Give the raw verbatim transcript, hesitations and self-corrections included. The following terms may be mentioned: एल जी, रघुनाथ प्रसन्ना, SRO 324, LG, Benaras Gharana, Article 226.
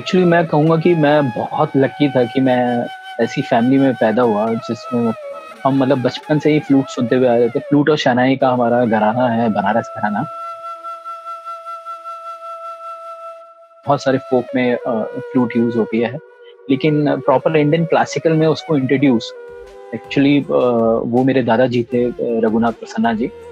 Actually मैं कहूँगा कि मैं बहुत लकी था कि मैं ऐसी फैमिली में पैदा हुआ जिसमें हम मतलब बचपन से ही फ्लूट सुनते हुए आ रहे थे। फ्लूट और शहनाई का हमारा घराना है, बनारस घराना। बहुत सारे फोक में फ्लूट यूज होती है, लेकिन प्रॉपर इंडियन क्लासिकल में उसको इंट्रोड्यूस एक्चुअली वो मेरे दादाजी थे, रघुनाथ प्रसन्ना जी।